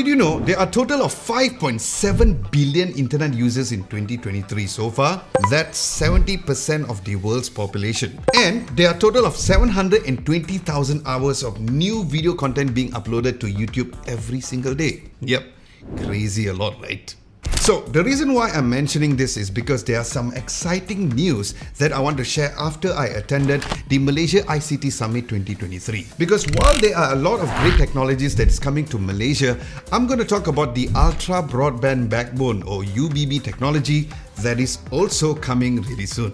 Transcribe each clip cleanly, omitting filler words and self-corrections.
Did you know there are a total of 5.7 billion internet users in 2023 so far? That's 70% of the world's population. And there are a total of 720,000 hours of new video content being uploaded to YouTube every single day. Yep, crazy a lot, right? So the reason why I'm mentioning this is because there are some exciting news that I want to share after I attended the Malaysia ICT Summit 2023. Because while there are a lot of great technologies that is coming to Malaysia, I'm going to talk about the Ultra Broadband Backbone or UBB technology that is also coming really soon.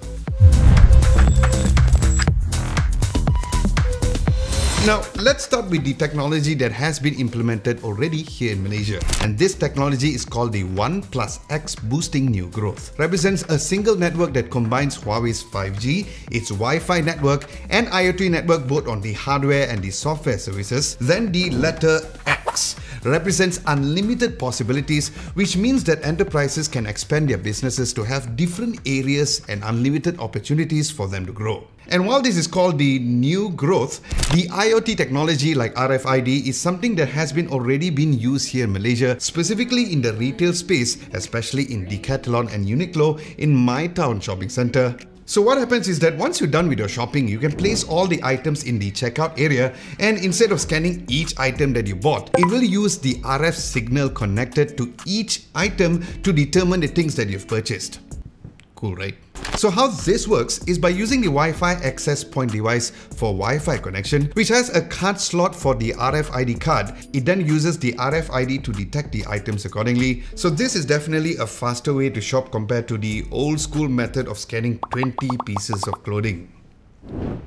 Now, let's start with the technology that has been implemented already here in Malaysia. And this technology is called the 1 + X Boosting New Growth. Represents a single network that combines Huawei's 5G, its Wi-Fi network, and IoT network both on the hardware and the software services. Then the letter X represents unlimited possibilities, which means that enterprises can expand their businesses to have different areas and unlimited opportunities for them to grow. And while this is called the new growth, the IoT technology like RFID is something that has been already been used here in Malaysia, specifically in the retail space, especially in Decathlon and Uniqlo in MyTown shopping center. So what happens is that once you're done with your shopping, you can place all the items in the checkout area, and instead of scanning each item that you bought, it will use the RF signal connected to each item to determine the things that you've purchased. Cool, right? So how this works is by using the Wi-Fi access point device for Wi-Fi connection, which has a card slot for the RFID card. It then uses the RFID to detect the items accordingly. So this is definitely a faster way to shop compared to the old school method of scanning 20 pieces of clothing.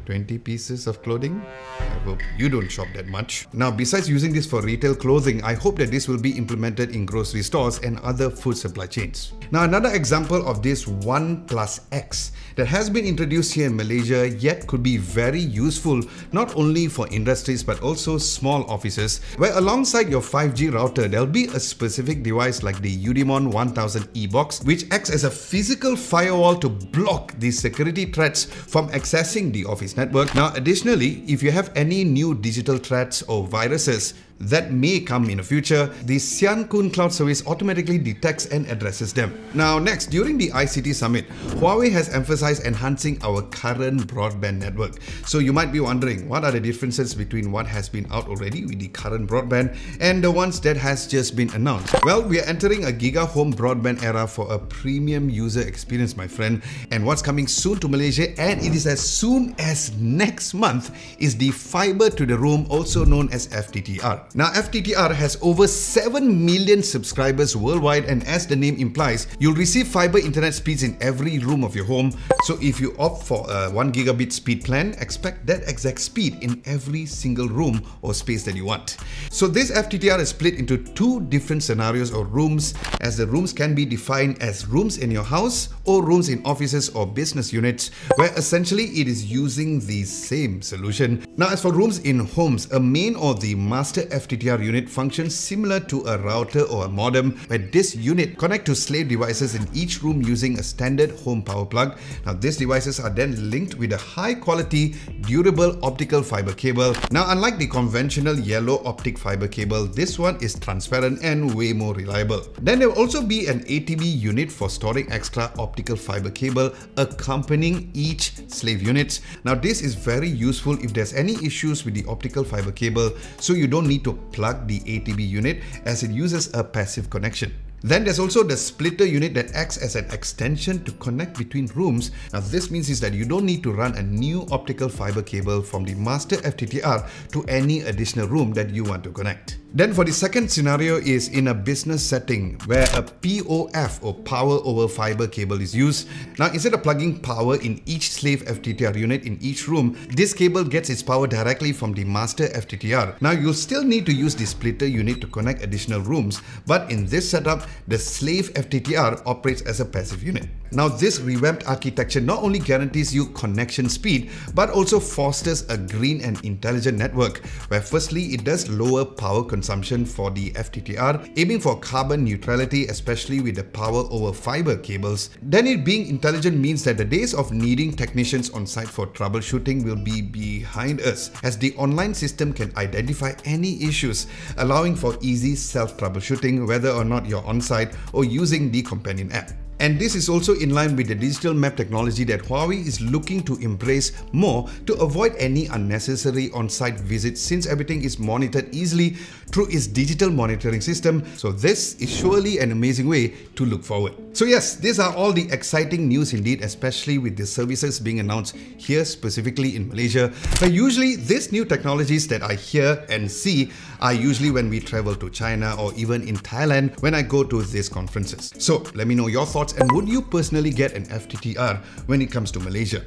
20 pieces of clothing? I hope you don't shop that much. Now, besides using this for retail clothing, I hope that this will be implemented in grocery stores and other food supply chains. Now, another example of this 1 + X that has been introduced here in Malaysia yet could be very useful not only for industries but also small offices, where alongside your 5G router, there'll be a specific device like the Udimon 1000 eBox, which acts as a physical firewall to block the security threats from accessing the office network. Now, additionally, if you have any new digital threats or viruses that may come in the future, the Xiangkun Cloud Service automatically detects and addresses them. Now, next, during the ICT Summit, Huawei has emphasized enhancing our current broadband network. So you might be wondering, what are the differences between what has been out already with the current broadband and the ones that has just been announced? Well, we are entering a Giga Home broadband era for a premium user experience, my friend. And what's coming soon to Malaysia, and it is as soon as next month, is the Fiber to the Room, also known as FTTR. Now, FTTR has over 7 million subscribers worldwide, and as the name implies, you'll receive fiber internet speeds in every room of your home. So if you opt for a 1 gigabit speed plan, expect that exact speed in every single room or space that you want. So this FTTR is split into two different scenarios or rooms, as the rooms can be defined as rooms in your house or rooms in offices or business units, where essentially it is using the same solution. Now, as for rooms in homes, a main or the master FTTR unit functions similar to a router or a modem, where this unit connects to slave devices in each room using a standard home power plug. Now, these devices are then linked with a high quality durable optical fiber cable. Now, unlike the conventional yellow optic fiber cable, this one is transparent and way more reliable. Then there will also be an ATB unit for storing extra optical fiber cable accompanying each slave unit. Now, this is very useful if there's any issues with the optical fiber cable, so you don't need to plug the ATB unit as it uses a passive connection. Then there's also the splitter unit that acts as an extension to connect between rooms. Now, this means is that you don't need to run a new optical fiber cable from the master FTTR to any additional room that you want to connect. Then for the second scenario is in a business setting, where a POF or power over fiber cable is used. Now, instead of plugging power in each slave FTTR unit in each room, this cable gets its power directly from the master FTTR. Now, you'll still need to use the splitter unit to connect additional rooms, but in this setup, the slave FTTR operates as a passive unit. Now, this revamped architecture not only guarantees you connection speed, but also fosters a green and intelligent network, where firstly, it does lower power consumption for the FTTR, aiming for carbon neutrality, especially with the power over fiber cables. Then it being intelligent means that the days of needing technicians on site for troubleshooting will be behind us, as the online system can identify any issues, allowing for easy self-troubleshooting, whether or not you're on site or using the companion app. And this is also in line with the digital map technology that Huawei is looking to embrace more to avoid any unnecessary on-site visits, since everything is monitored easily through its digital monitoring system. So this is surely an amazing way to look forward. So yes, these are all the exciting news indeed, especially with the services being announced here specifically in Malaysia. But usually these new technologies that I hear and see are usually when we travel to China or even in Thailand when I go to these conferences. So let me know your thoughts, and would you personally get an FTTR when it comes to Malaysia?